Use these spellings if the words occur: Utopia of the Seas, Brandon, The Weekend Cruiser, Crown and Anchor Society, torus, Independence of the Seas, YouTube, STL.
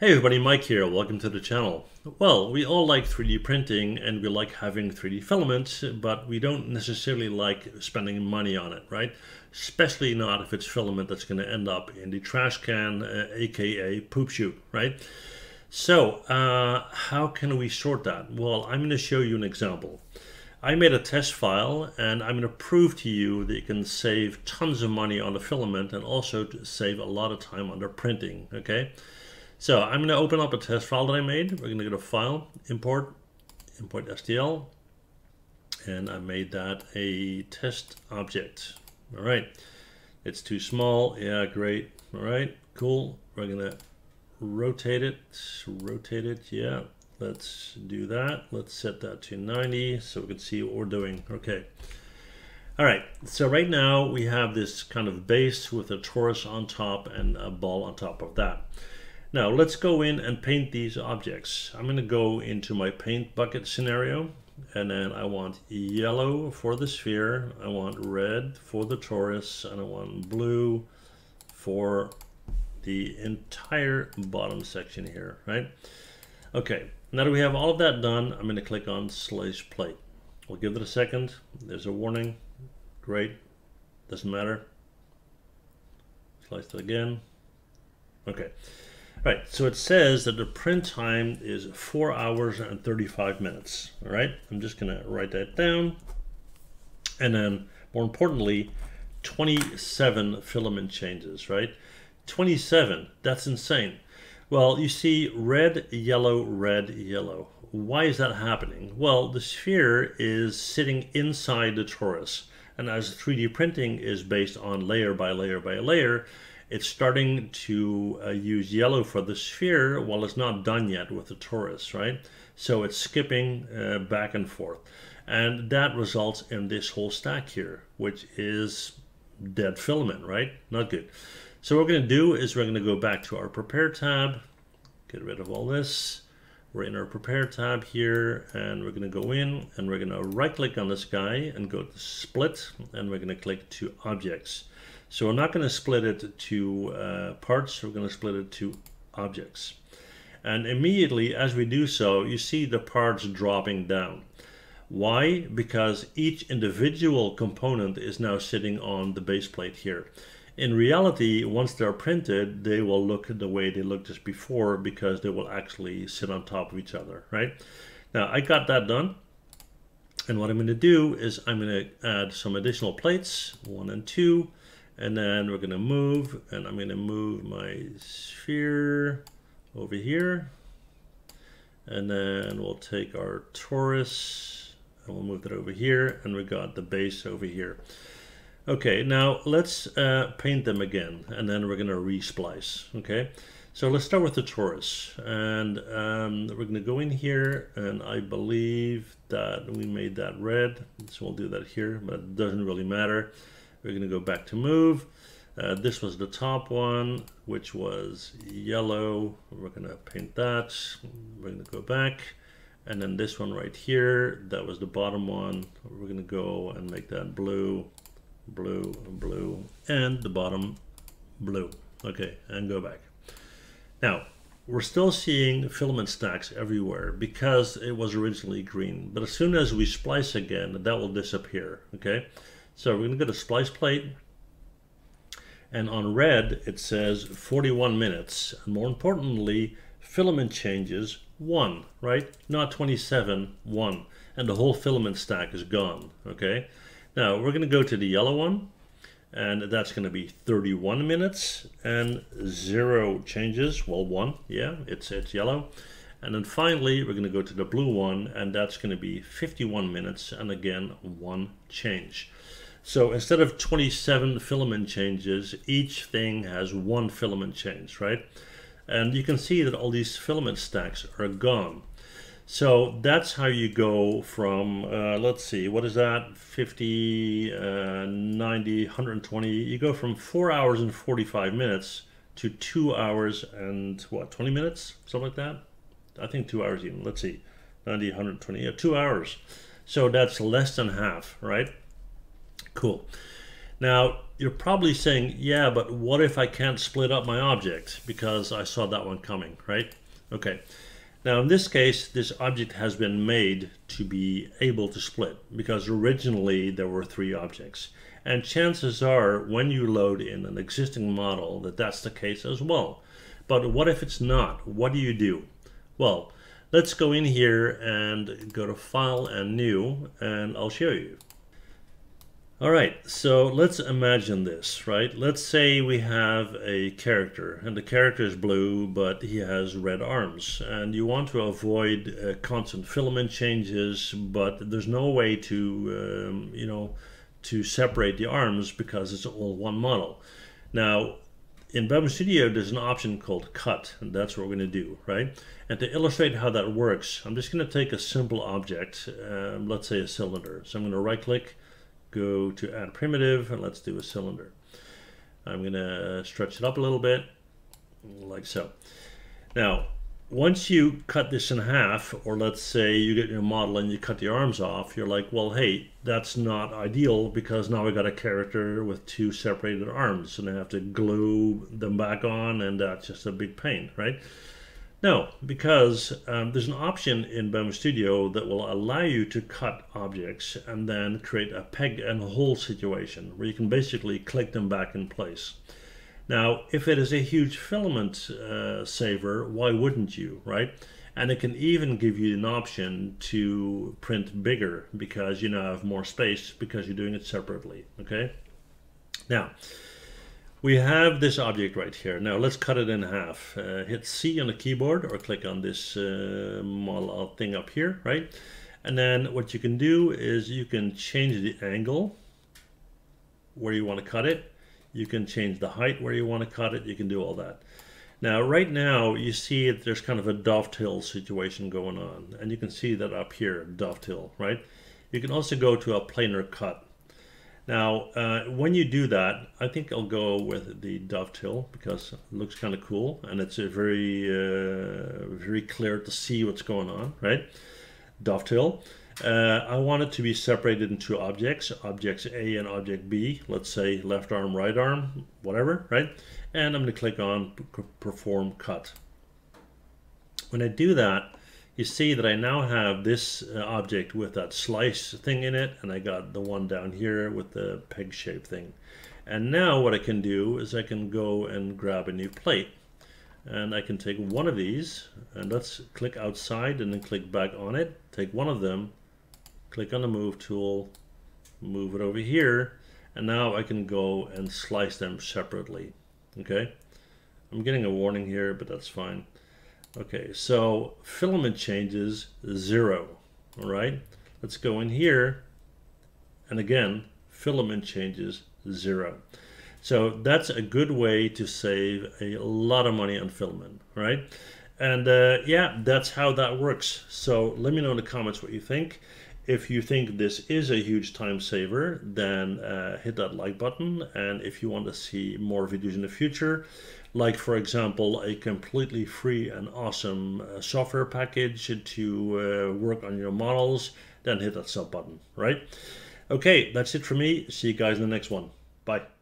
Hey everybody, Mike here. Welcome to the channel. Well, we all like 3D printing and we like having 3D filaments, but we don't necessarily like spending money on it, right? Especially not if it's filament that's going to end up in the trash can, aka poop chute, right? So how can we sort that? Well, I'm going to show you an example. I made a test file and I'm going to prove to you that you can save tons of money on the filament and also to save a lot of time on the printing, okay? So I'm going to open up a test file that I made. We're going to go to File, Import STL, and I made that a test object. All right, it's too small. Yeah, great. All right, cool. We're going to rotate it. Yeah, let's do that. Let's set that to 90 so we can see what we're doing. Okay. All right, so right now we have this kind of base with a torus on top and a ball on top of that. Now let's go in and paint these objects. I'm going to go into my paint bucket scenario, and then I want yellow for the sphere, I want red for the torus, and I want blue for the entire bottom section here, right? Okay, now that we have all of that done, I'm going to click on Slice Plate. We'll give it a second. There's a warning. Great. Doesn't matter. Slice it again. Okay. All right, so it says that the print time is 4 hours and 35 minutes. All right, I'm just gonna write that down. And then more importantly, 27 filament changes, right? 27, that's insane. Well, you see red, yellow, red, yellow. Why is that happening? Well, the sphere is sitting inside the torus. And as 3D printing is based on layer by layer by layer, it's starting to use yellow for the sphere while it's not done yet with the torus, right? So it's skipping back and forth. And that results in this whole stack here, which is dead filament, right? Not good. So what we're gonna do is we're gonna go back to our Prepare tab, get rid of all this. We're in our Prepare tab here, and we're gonna go in and we're gonna right click on this guy and go to Split, and we're gonna click to Objects. So we're not going to split it to parts, we're going to split it to objects. And immediately as we do so, you see the parts dropping down. Why? Because each individual component is now sitting on the base plate here. In reality, once they're printed, they will look the way they looked just before because they will actually sit on top of each other, right? Now I got that done. And what I'm going to do is I'm going to add some additional plates, 1 and 2. And then we're going to move, and I'm going to move my sphere over here. And then we'll take our torus and we'll move that over here. And we got the base over here. Okay, now let's paint them again. And then we're going to re-splice. Okay, so let's start with the torus. And we're going to go in here. And I believe that we made that red. So we'll do that here, but it doesn't really matter. We're going to go back to move. This was the top one, which was yellow. We're going to paint that. We're going to go back. And then this one right here, that was the bottom one. We're going to go and make that blue, blue, blue, and the bottom blue. Okay, and go back. Now, we're still seeing filament stacks everywhere because it was originally green. But as soon as we splice again, that will disappear, okay? So we're going to go to Splice Plate, and on red it says 41 minutes, and more importantly, filament changes 1, right? Not 27, 1, and the whole filament stack is gone, okay? Now we're going to go to the yellow one, and that's going to be 31 minutes, and 0 changes, well 1, yeah, it's yellow. And then finally, we're going to go to the blue one, and that's going to be 51 minutes, and again, 1 change. So instead of 27 filament changes, each thing has 1 filament change, right? And you can see that all these filament stacks are gone. So that's how you go from, let's see, what is that? 50, 90, 120. You go from 4 hours and 45 minutes to 2 hours and what, 20 minutes? Something like that. I think 2 hours even. Let's see, 90, 120, yeah, 2 hours. So that's less than half, right? Cool. Now, You're probably saying, yeah, but what if I can't split up my object because I saw that one coming, right? Okay. Now in this case, this object has been made to be able to split because originally there were three objects. And chances are when you load in an existing model that that's the case as well. But what if it's not? What do you do? Well, let's go in here and go to File and New, and I'll show you. All right, so let's imagine this, right? Let's say we have a character, and the character is blue, but he has red arms, and you want to avoid constant filament changes, but there's no way to, you know, to separate the arms because it's all one model. Now, in Babel Studio, there's an option called Cut, and that's what we're going to do, right? And to illustrate how that works, I'm just going to take a simple object, let's say a cylinder. So I'm going to right-click, go to add primitive, and let's do a cylinder. I'm gonna stretch it up a little bit, like so. Now, once you cut this in half, or let's say you get your model and you cut the arms off, you're like, well, hey, that's not ideal because now we got a character with two separated arms and I have to glue them back on, and that's just a big pain, right? No, because there's an option in Babel Studio that will allow you to cut objects and then create a peg and hole situation where you can basically click them back in place. Now, if it is a huge filament saver, why wouldn't you, right? And it can even give you an option to print bigger because you now have more space because you're doing it separately, okay? Now, we have this object right here. Now let's cut it in half. Hit C on the keyboard or click on this model thing up here, right? And then what you can do is you can change the angle where you want to cut it. You can change the height where you want to cut it. You can do all that. Now, right now, you see it, there's kind of a dovetail situation going on. And you can see that up here, dovetail, right? You can also go to a planar cut. Now, when you do that, I think I'll go with the dovetail because it looks kind of cool and it's a very, very clear to see what's going on, right? Dovetail. I want it to be separated into objects, objects A and object B, let's say left arm, right arm, whatever, right? And I'm going to click on Perform Cut. When I do that, you see that I now have this object with that slice thing in it, and I got the one down here with the peg shape thing. And now what I can do is I can go and grab a new plate, and I can take one of these, and let's click outside and then click back on it, take one of them, click on the move tool, move it over here, and now I can go and slice them separately. Okay, I'm getting a warning here, but that's fine. Okay, so filament changes, 0, all right? Let's go in here, and again, filament changes, 0. So that's a good way to save a lot of money on filament, right? And yeah, that's how that works. So let me know in the comments what you think. If you think this is a huge time saver, then hit that like button. And if you want to see more videos in the future, like for example, a completely free and awesome software package to work on your models, then hit that sub button, right? Okay, that's it for me. See you guys in the next one. Bye.